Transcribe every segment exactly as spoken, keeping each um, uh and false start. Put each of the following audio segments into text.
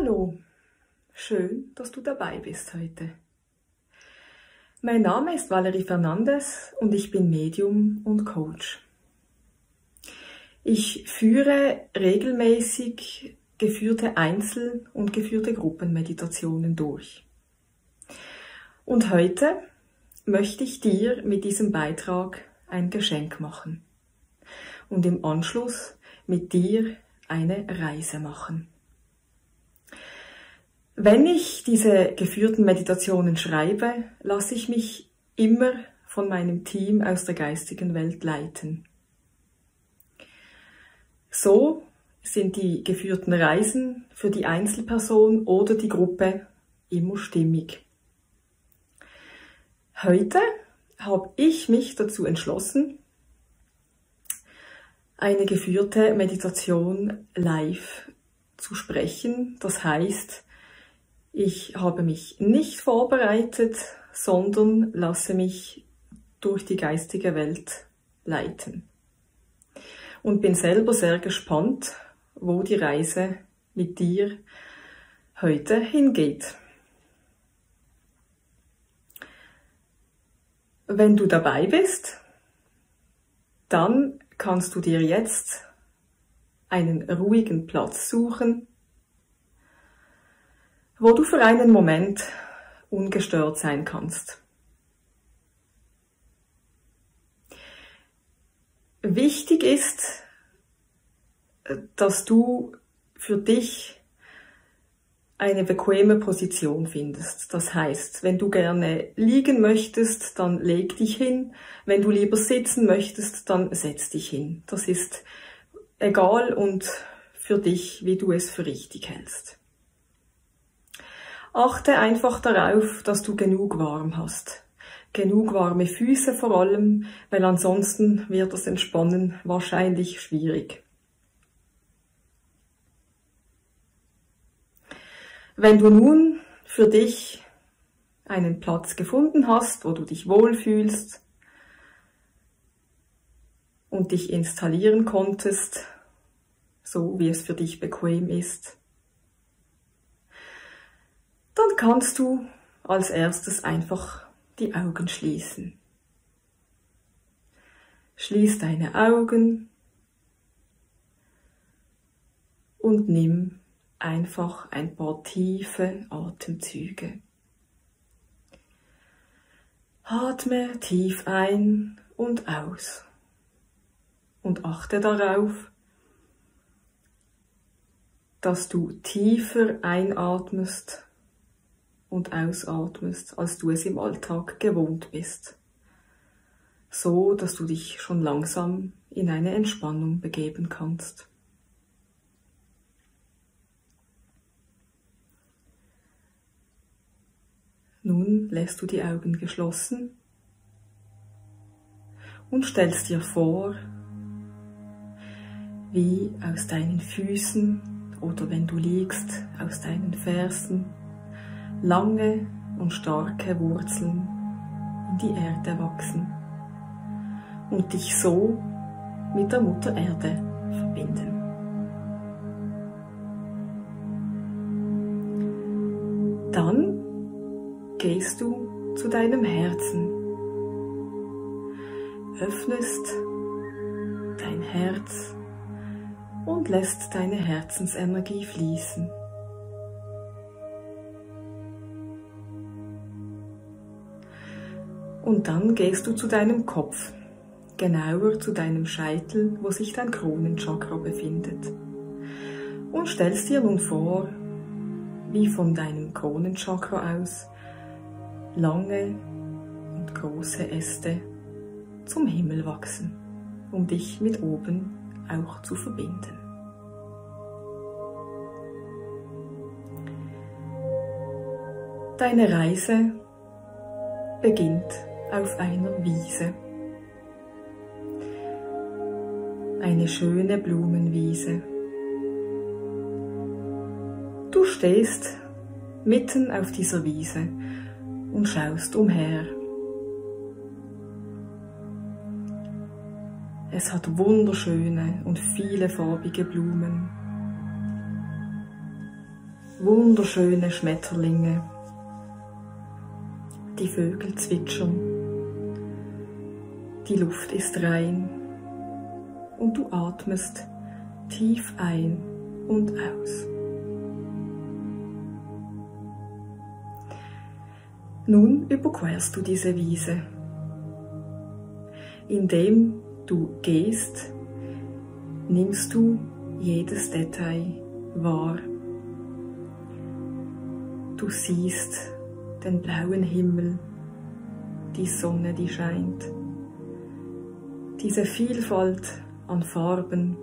Hallo, schön, dass du dabei bist heute. Mein Name ist Valerie Fernandes und ich bin Medium und Coach. Ich führe regelmäßig geführte Einzel- und geführte Gruppenmeditationen durch. Und heute möchte ich dir mit diesem Beitrag ein Geschenk machen und im Anschluss mit dir eine Reise machen. Wenn ich diese geführten Meditationen schreibe, lasse ich mich immer von meinem Team aus der geistigen Welt leiten. So sind die geführten Reisen für die Einzelperson oder die Gruppe immer stimmig. Heute habe ich mich dazu entschlossen, eine geführte Meditation live zu sprechen. Das heißt, ich habe mich nicht vorbereitet, sondern lasse mich durch die geistige Welt leiten. Und bin selber sehr gespannt, wo die Reise mit dir heute hingeht. Wenn du dabei bist, dann kannst du dir jetzt einen ruhigen Platz suchen, wo du für einen Moment ungestört sein kannst. Wichtig ist, dass du für dich eine bequeme Position findest. Das heißt, wenn du gerne liegen möchtest, dann leg dich hin. Wenn du lieber sitzen möchtest, dann setz dich hin. Das ist egal und für dich, wie du es für richtig hältst. Achte einfach darauf, dass du genug warm hast. Genug warme Füße vor allem, weil ansonsten wird das Entspannen wahrscheinlich schwierig. Wenn du nun für dich einen Platz gefunden hast, wo du dich wohlfühlst und dich installieren konntest, so wie es für dich bequem ist, dann kannst du als erstes einfach die Augen schließen. Schließ deine Augen und nimm einfach ein paar tiefe Atemzüge. Atme tief ein und aus und achte darauf, dass du tiefer einatmest und ausatmest, als du es im Alltag gewohnt bist, so dass du dich schon langsam in eine Entspannung begeben kannst. Nun lässt du die Augen geschlossen und stellst dir vor, wie aus deinen Füßen oder wenn du liegst, aus deinen Fersen lange und starke Wurzeln in die Erde wachsen und dich so mit der Mutter Erde verbinden. Dann gehst du zu deinem Herzen, öffnest dein Herz und lässt deine Herzensenergie fließen. Und dann gehst du zu deinem Kopf, genauer zu deinem Scheitel, wo sich dein Kronenchakra befindet. Und stellst dir nun vor, wie von deinem Kronenchakra aus lange und große Äste zum Himmel wachsen, um dich mit oben auch zu verbinden. Deine Reise beginnt auf einer Wiese. Eine schöne Blumenwiese. Du stehst mitten auf dieser Wiese und schaust umher. Es hat wunderschöne und viele farbige Blumen. wunderschöne Schmetterlinge. Die Vögel zwitschern, die Luft ist rein und du atmest tief ein und aus. Nun überquerst du diese Wiese, indem du gehst, nimmst du jedes Detail wahr. Du siehst den blauen Himmel, die Sonne, die scheint, diese Vielfalt an Farben,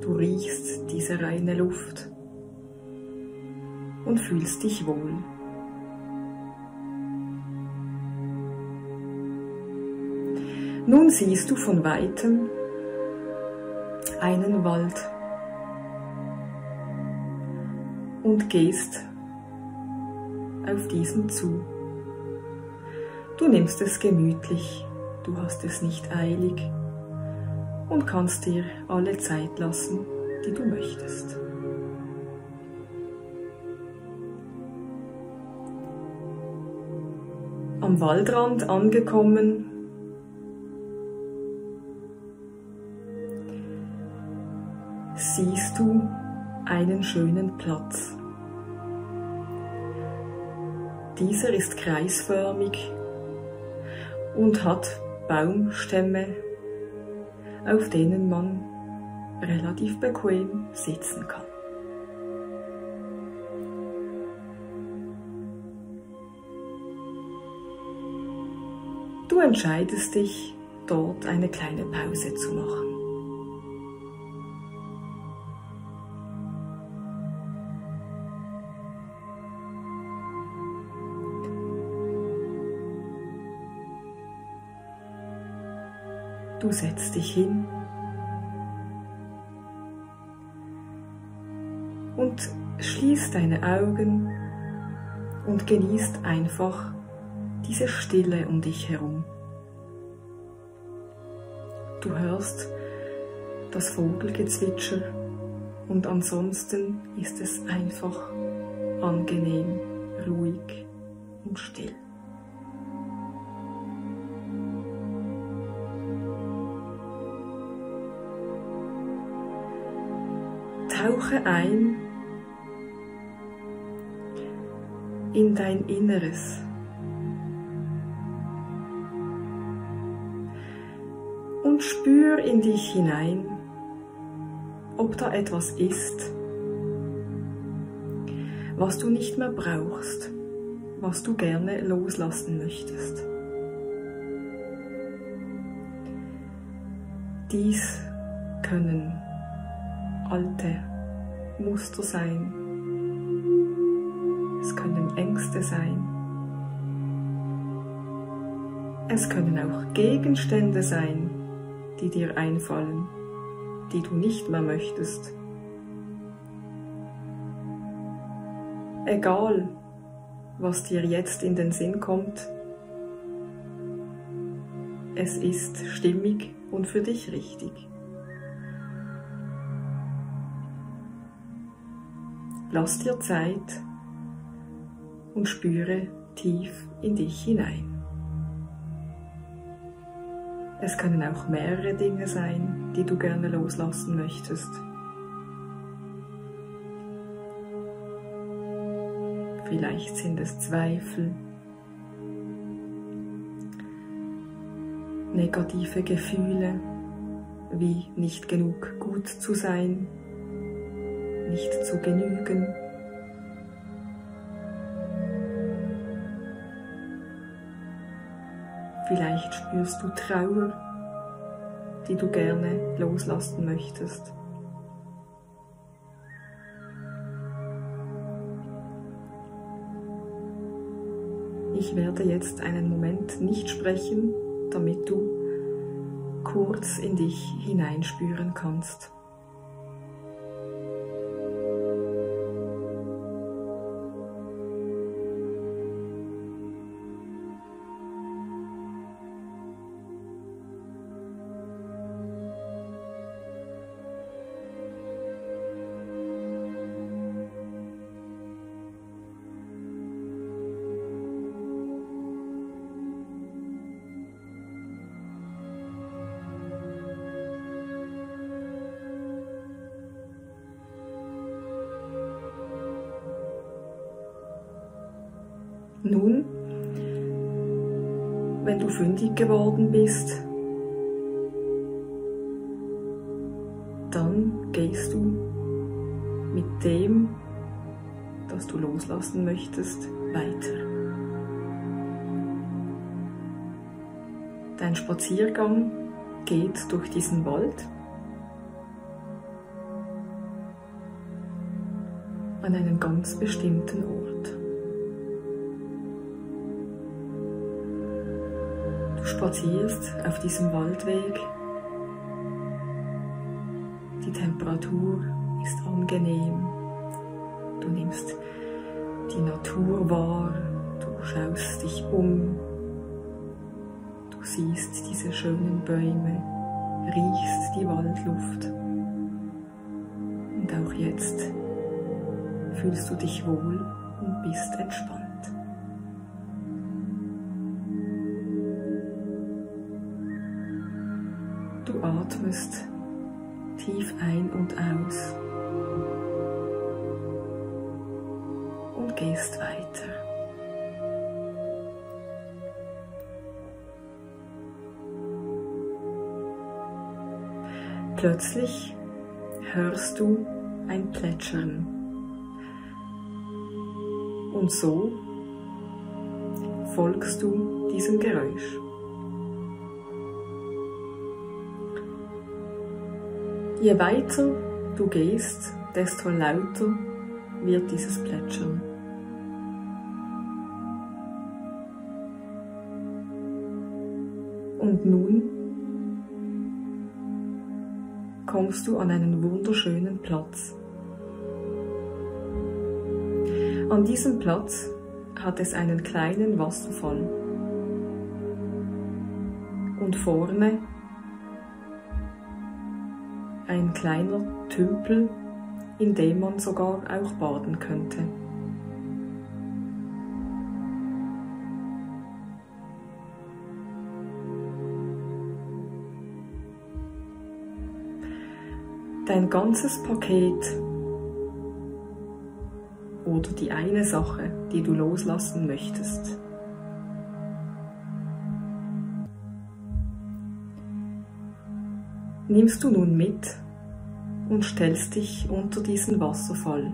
du riechst diese reine Luft und fühlst dich wohl. Nun siehst du von Weitem einen Wald und gehst auf diesen zu. Du nimmst es gemütlich, du hast es nicht eilig und kannst dir alle Zeit lassen, die du möchtest. Am Waldrand angekommen, siehst du einen schönen Platz. Dieser ist kreisförmig und hat Baumstämme, auf denen man relativ bequem sitzen kann. Du entscheidest dich, dort eine kleine Pause zu machen. Du setzt dich hin und schließt deine Augen und genießt einfach diese Stille um dich herum. Du hörst das Vogelgezwitscher und ansonsten ist es einfach angenehm, ruhig und still. Tauche ein in dein Inneres. Und spür in dich hinein, ob da etwas ist, was du nicht mehr brauchst, was du gerne loslassen möchtest. Dies können alte Muster sein, es können Ängste sein, es können auch Gegenstände sein, die dir einfallen, die du nicht mehr möchtest. Egal, was dir jetzt in den Sinn kommt, es ist stimmig und für dich richtig. Lass dir Zeit und spüre tief in dich hinein. Es können auch mehrere Dinge sein, die du gerne loslassen möchtest. Vielleicht sind es Zweifel, negative Gefühle, wie nicht genug gut zu sein, nicht zu genügen. Vielleicht spürst du Trauer, die du gerne loslassen möchtest. Ich werde jetzt einen Moment nicht sprechen, damit du kurz in dich hineinspüren kannst. Nun, wenn du fündig geworden bist, dann gehst du mit dem, das du loslassen möchtest, weiter. Dein Spaziergang geht durch diesen Wald. An einen ganz bestimmten Ort. Du spazierst auf diesem Waldweg. Die Temperatur ist angenehm. Du nimmst die Natur wahr. Du schaust dich um. Du siehst diese schönen Bäume. Riechst die Waldluft. Und auch jetzt fühlst du dich wohl und bist entspannt. Du atmest tief ein und aus und gehst weiter. Plötzlich hörst du ein Plätschern. Und so folgst du diesem Geräusch. Je weiter du gehst, desto lauter wird dieses Plätschern. Und nun kommst du an einen wunderschönen Platz. An diesem Platz hat es einen kleinen Wasserfall und vorne ein kleiner Tümpel, in dem man sogar auch baden könnte. Dein ganzes Paket oder die eine Sache, die du loslassen möchtest. Nimmst du nun mit und stellst dich unter diesen Wasserfall.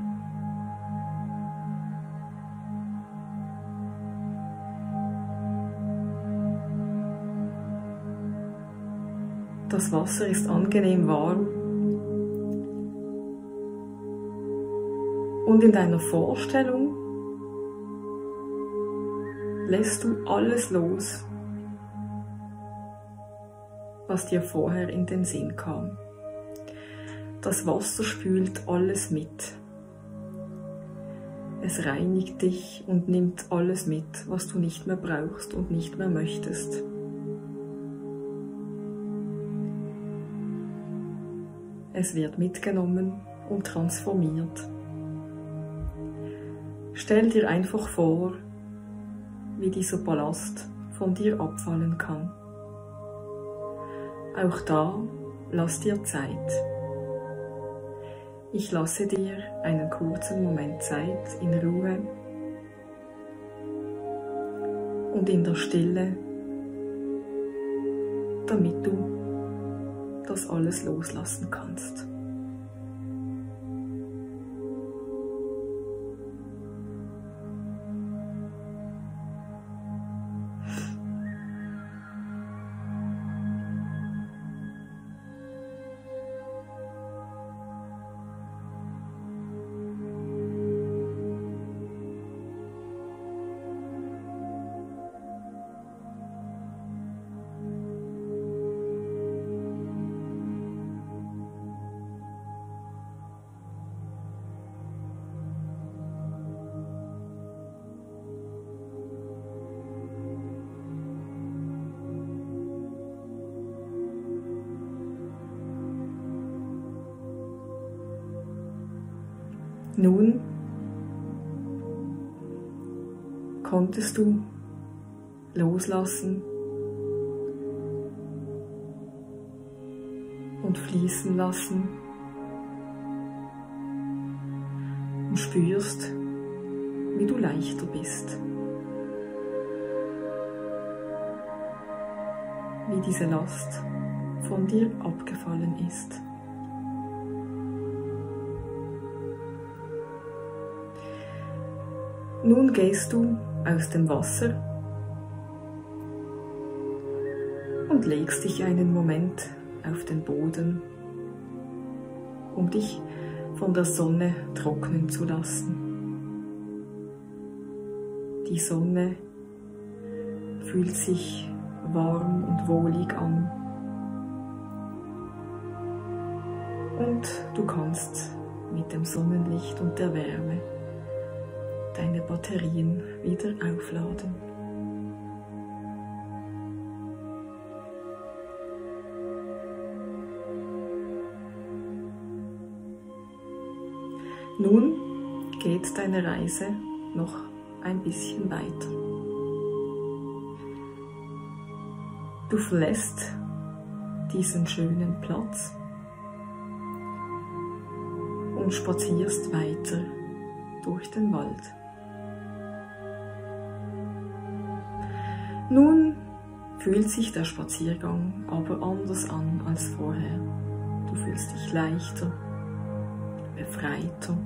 Das Wasser ist angenehm warm. Und in deiner Vorstellung lässt du alles los, was dir vorher in den Sinn kam. Das Wasser spült alles mit. Es reinigt dich und nimmt alles mit, was du nicht mehr brauchst und nicht mehr möchtest. Es wird mitgenommen und transformiert. Stell dir einfach vor, wie dieser Ballast von dir abfallen kann. Auch da lass dir Zeit. Ich lasse dir einen kurzen Moment Zeit in Ruhe und in der Stille, damit du das alles loslassen kannst. Nun konntest du loslassen und fließen lassen und spürst, wie du leichter bist. wie diese Last von dir abgefallen ist. Nun gehst du aus dem Wasser und legst dich einen Moment auf den Boden, um dich von der Sonne trocknen zu lassen. Die Sonne fühlt sich warm und wohlig an und du kannst mit dem Sonnenlicht und der Wärme deine Batterien wieder aufladen. Nun geht deine Reise noch ein bisschen weiter. Du verlässt diesen schönen Platz und spazierst weiter durch den Wald. Nun fühlt sich der Spaziergang aber anders an als vorher. Du fühlst dich leichter, befreiter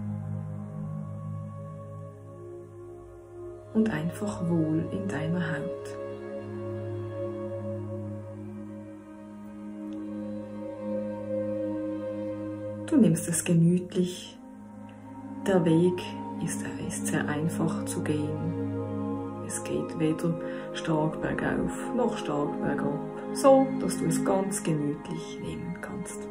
und einfach wohl in deiner Haut. Du nimmst es gemütlich, der Weg ist, ist sehr einfach zu gehen. Es geht weder stark bergauf noch stark bergab, so dass du es ganz gemütlich nehmen kannst.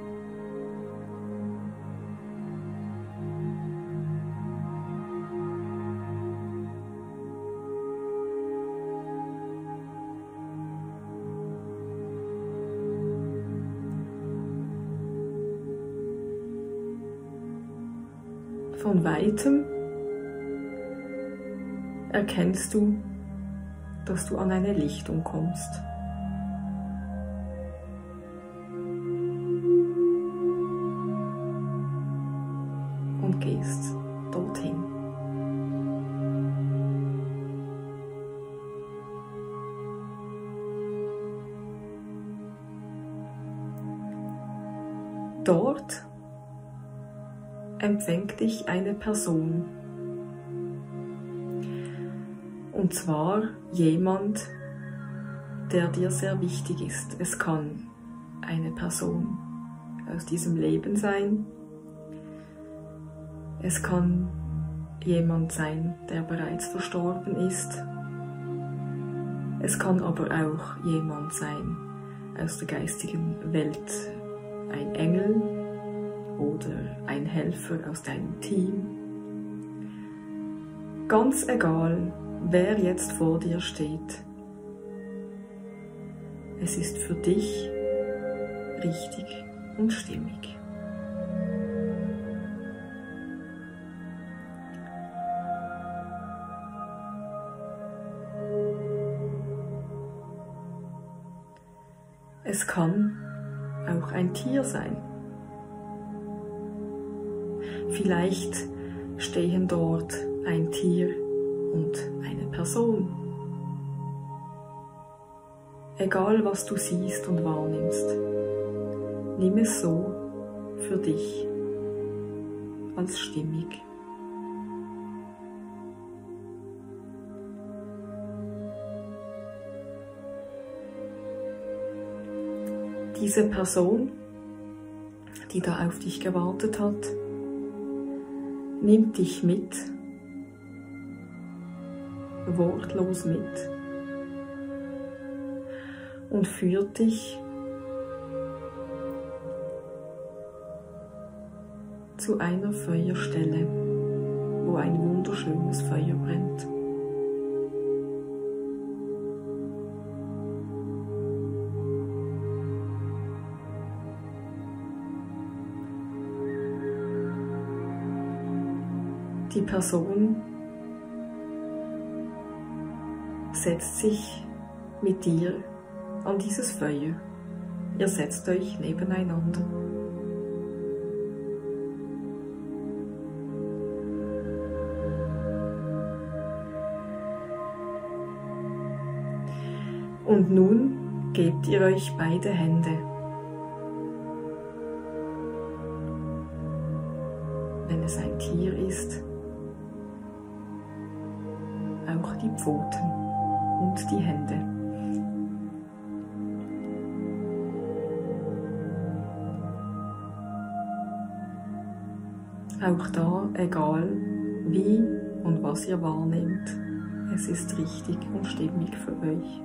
Von weitem erkennst du, dass du an eine Lichtung kommst. Und gehst dorthin. Dort empfängt dich eine Person. Und zwar jemand, der dir sehr wichtig ist. Es kann eine Person aus diesem Leben sein. Es kann jemand sein, der bereits verstorben ist. Es kann aber auch jemand sein aus der geistigen Welt. Ein Engel oder ein Helfer aus deinem Team. Ganz egal, wer jetzt vor dir steht, es ist für dich richtig und stimmig. Es kann auch ein Tier sein. Vielleicht stehen dort ein Tier und eine Person. Egal was du siehst und wahrnimmst, nimm es so für dich als stimmig. Diese Person, die da auf dich gewartet hat, nimmt dich mit, wortlos mit und führt dich zu einer Feuerstelle, wo ein wunderschönes Feuer brennt. Die Person setzt sich mit dir an dieses Feuer. Ihr setzt euch nebeneinander. Und nun gebt ihr euch beide Hände. Wenn es ein Tier ist, auch die Pfoten und die Hände. Auch da, egal wie und was ihr wahrnehmt, es ist richtig und stimmig für euch.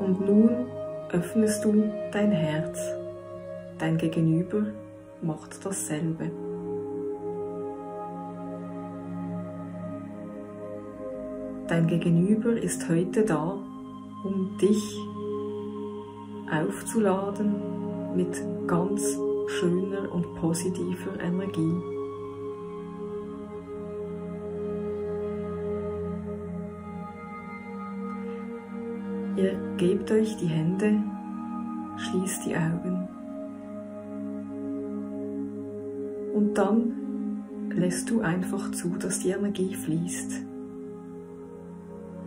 Und nun öffnest du dein Herz. Dein Gegenüber macht dasselbe. Dein Gegenüber ist heute da, um dich aufzuladen mit ganz schöner und positiver Energie. Ihr gebt euch die Hände, schließt die Augen und dann lässt du einfach zu, dass die Energie fließt.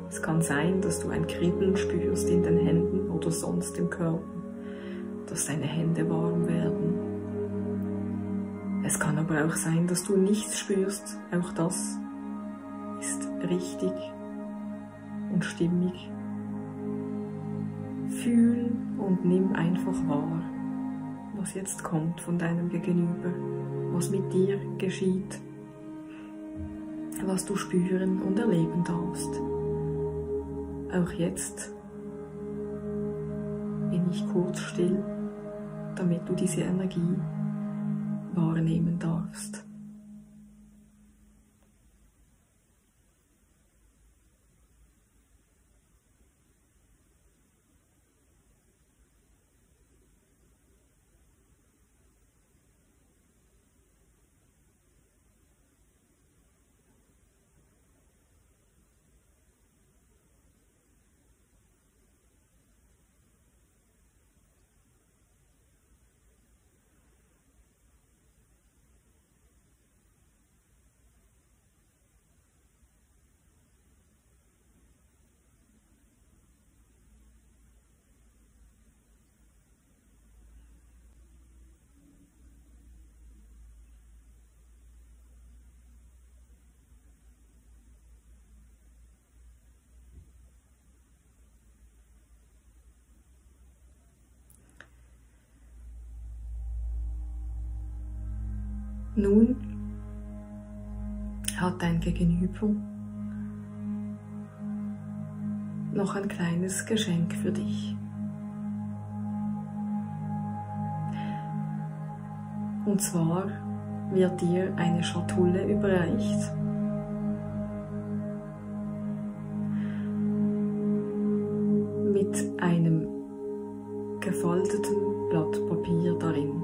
Es kann sein, dass du ein Kribbeln spürst in den Händen oder sonst im Körper, dass deine Hände warm werden. Es kann aber auch sein, dass du nichts spürst. Auch das ist richtig und stimmig. Fühl und nimm einfach wahr, was jetzt kommt von deinem Gegenüber, was mit dir geschieht, was du spüren und erleben darfst. Auch jetzt bin ich kurz still, damit du diese Energie wahrnehmen darfst. Nun hat dein Gegenüber noch ein kleines Geschenk für dich. Und zwar wird dir eine Schatulle überreicht. Mit einem gefalteten Blatt Papier darin.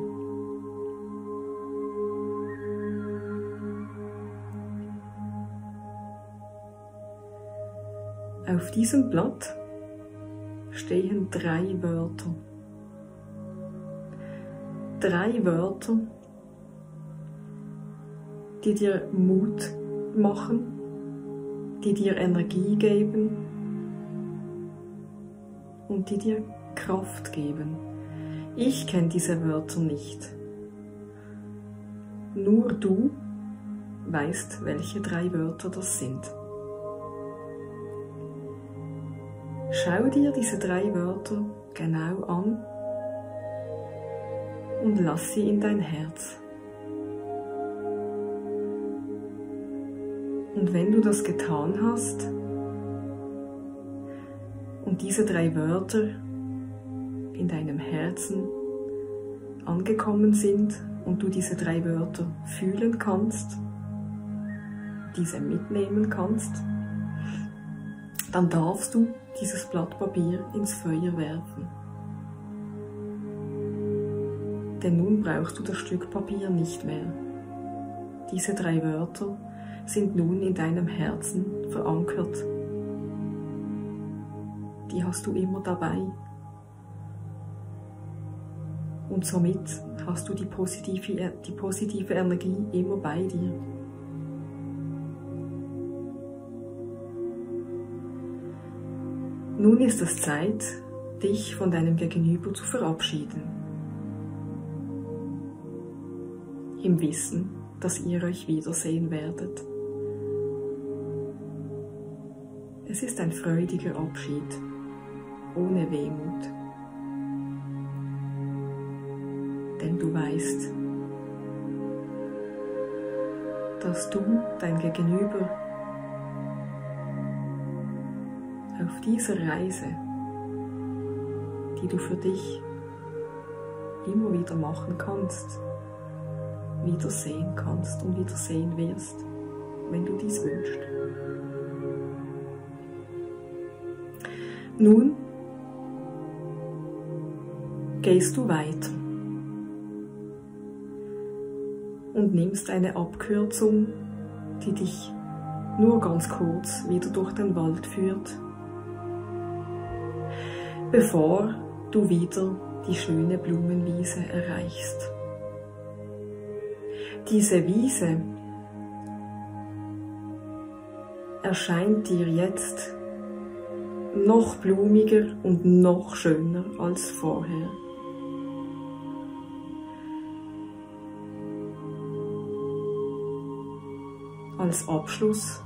Auf diesem Blatt stehen drei Wörter. Drei Wörter, die dir Mut machen, die dir Energie geben und die dir Kraft geben. Ich kenne diese Wörter nicht. Nur du weißt, welche drei Wörter das sind. Schau dir diese drei Wörter genau an und lass sie in dein Herz. Und wenn du das getan hast und diese drei Wörter in deinem Herzen angekommen sind und du diese drei Wörter fühlen kannst, diese mitnehmen kannst, dann darfst du dieses Blatt Papier ins Feuer werfen. Denn nun brauchst du das Stück Papier nicht mehr. Diese drei Wörter sind nun in deinem Herzen verankert. Die hast du immer dabei. Und somit hast du die positive, die positive Energie immer bei dir. Nun ist es Zeit, dich von deinem Gegenüber zu verabschieden. Im Wissen, dass ihr euch wiedersehen werdet. Es ist ein freudiger Abschied, ohne Wehmut. Denn du weißt, dass du, dein Gegenüber, auf dieser Reise, die du für dich immer wieder machen kannst, wiedersehen kannst und wiedersehen wirst, wenn du dies wünschst. Nun gehst du weiter und nimmst eine Abkürzung, die dich nur ganz kurz wieder durch den Wald führt, bevor du wieder die schöne Blumenwiese erreichst. Diese Wiese erscheint dir jetzt noch blumiger und noch schöner als vorher. Als Abschluss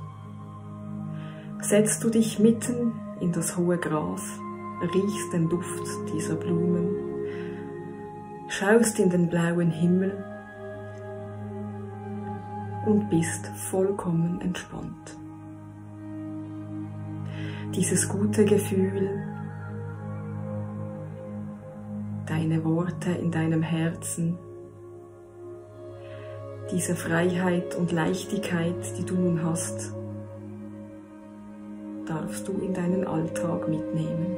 setzt du dich mitten in das hohe Gras, riechst den Duft dieser Blumen, schaust in den blauen Himmel und bist vollkommen entspannt. Dieses gute Gefühl, deine Worte in deinem Herzen, diese Freiheit und Leichtigkeit, die du nun hast, darfst du in deinen Alltag mitnehmen.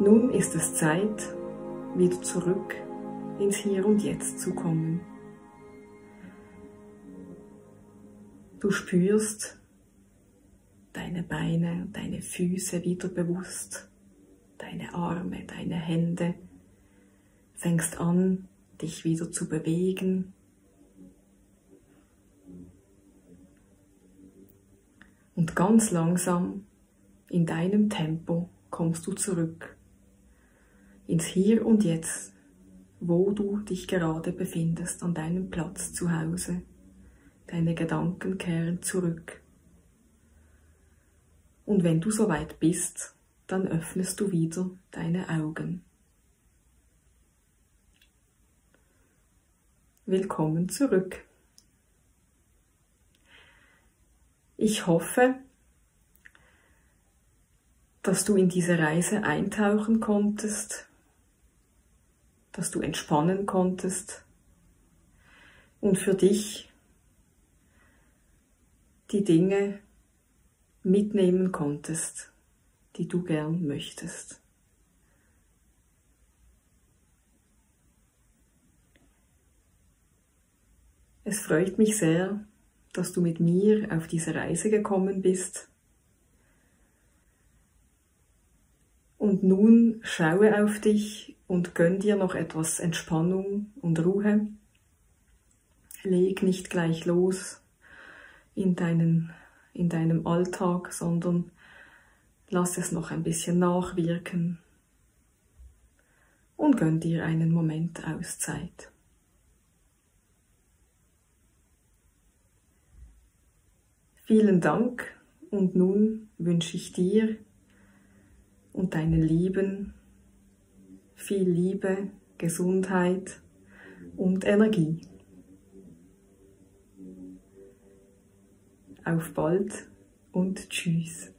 Nun ist es Zeit, wieder zurück ins Hier und Jetzt zu kommen. Du spürst deine Beine, deine Füße wieder bewusst, deine Arme, deine Hände, fängst an, dich wieder zu bewegen und ganz langsam in deinem Tempo kommst du zurück ins Hier und Jetzt, wo du dich gerade befindest, an deinem Platz zu Hause. Deine Gedanken kehren zurück und wenn du soweit bist, dann öffnest du wieder deine Augen. Willkommen zurück. Ich hoffe, dass du in diese Reise eintauchen konntest, dass du entspannen konntest und für dich die Dinge mitnehmen konntest, die du gern möchtest. Es freut mich sehr, dass du mit mir auf diese Reise gekommen bist. Und nun schaue auf dich und gönn dir noch etwas Entspannung und Ruhe. Leg nicht gleich los in deinen, in deinem Alltag, sondern lass es noch ein bisschen nachwirken und gönn dir einen Moment Auszeit. Vielen Dank und nun wünsche ich dir und deinen Lieben viel Liebe, Gesundheit und Energie. Auf bald und tschüss.